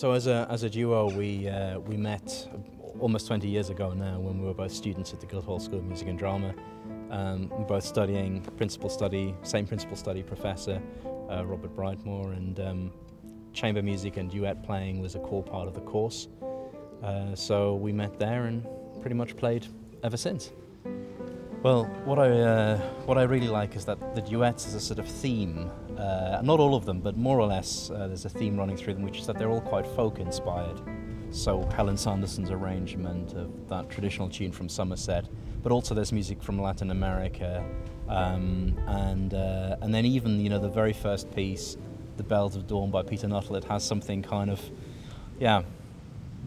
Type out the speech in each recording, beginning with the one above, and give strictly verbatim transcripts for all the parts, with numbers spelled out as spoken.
So as a, as a duo, we, uh, we met almost twenty years ago now when we were both students at the Guildhall School of Music and Drama. Um, we were both studying principal study, same principal study professor, uh, Robert Brightmoor, and um, chamber music and duet playing was a core part of the course. Uh, so we met there and pretty much played ever since. Well, what I, uh, what I really like is that the duets is a sort of theme, uh, not all of them, but more or less uh, there's a theme running through them, which is that they're all quite folk-inspired. So Helen Sanderson's arrangement of that traditional tune from Somerset, but also there's music from Latin America, um, and, uh, and then even, you know, the very first piece, The Bells of Dawn by Peter Nuttall, it has something kind of, yeah,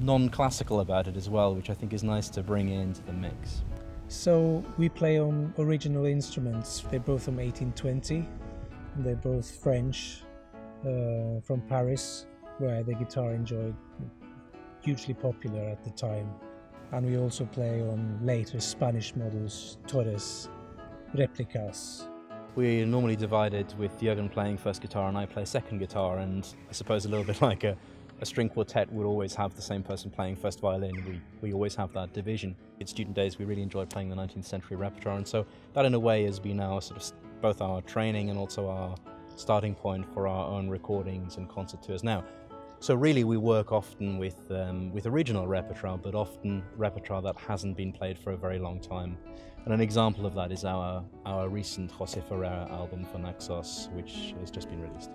non-classical about it as well, which I think is nice to bring into the mix. So we play on original instruments. They're both from eighteen twenty, and they're both French, uh, from Paris, where the guitar enjoyed hugely popular at the time. And we also play on later Spanish models, Torres, replicas. We're normally divided with Jørgen playing first guitar and I play second guitar, and I suppose a little bit like a A string quartet would always have the same person playing first violin. We, we always have that division. In student days we really enjoyed playing the nineteenth century repertoire, and so that in a way has been our sort of both our training and also our starting point for our own recordings and concert tours now. So really we work often with, um, with original repertoire, but often repertoire that hasn't been played for a very long time. And an example of that is our, our recent José Ferreira album for Naxos, which has just been released.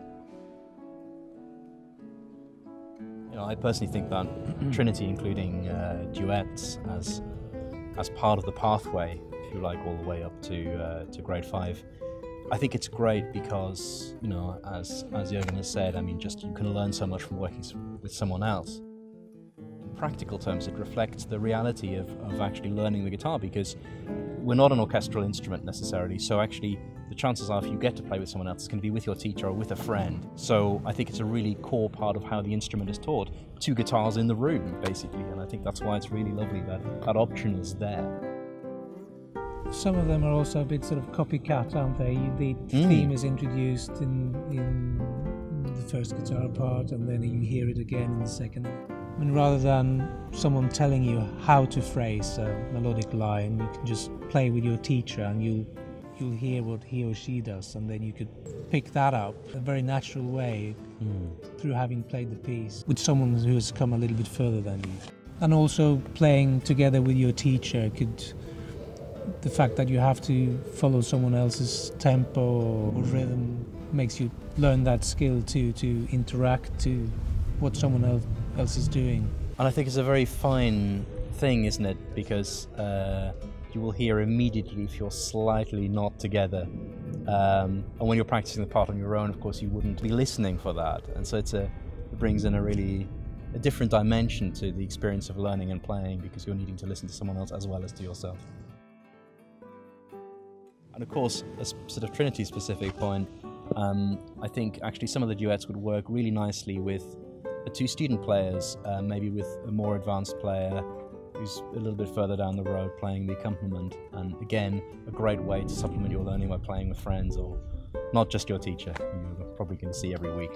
I personally think that Trinity, including uh, duets as as part of the pathway, if you like, all the way up to uh, to grade five, I think it's great because, you know, as as Jørgen has said, I mean, just you can learn so much from working with someone else. In practical terms, it reflects the reality of, of actually learning the guitar, because we're not an orchestral instrument necessarily, so actually the chances are if you get to play with someone else, it's going to be with your teacher or with a friend. So I think it's a really core part of how the instrument is taught. Two guitars in the room, basically, and I think that's why it's really lovely that that option is there. Some of them are also a bit sort of copycat, aren't they? The mm. theme is introduced in, in the first guitar part, and then you hear it again in the second. I mean, rather than someone telling you how to phrase a melodic line, you can just play with your teacher and you'll you'll hear what he or she does, and then you could pick that up in a very natural way mm. through having played the piece with someone who has come a little bit further than you. And also playing together with your teacher could, the fact that you have to follow someone else's tempo or mm. rhythm makes you learn that skill to, to interact to what someone else, else is doing. And I think it's a very fine thing, isn't it? Because uh, you will hear immediately if you're slightly not together. Um, and when you're practicing the part on your own, of course, you wouldn't be listening for that. And so it's a, it brings in a really a different dimension to the experience of learning and playing, because you're needing to listen to someone else as well as to yourself. And of course, a sort of Trinity-specific point, um, I think actually some of the duets would work really nicely with the two student players, uh, maybe with a more advanced player who's a little bit further down the road playing the accompaniment, and again, a great way to supplement your learning by playing with friends or not just your teacher, who you're probably going to see every week.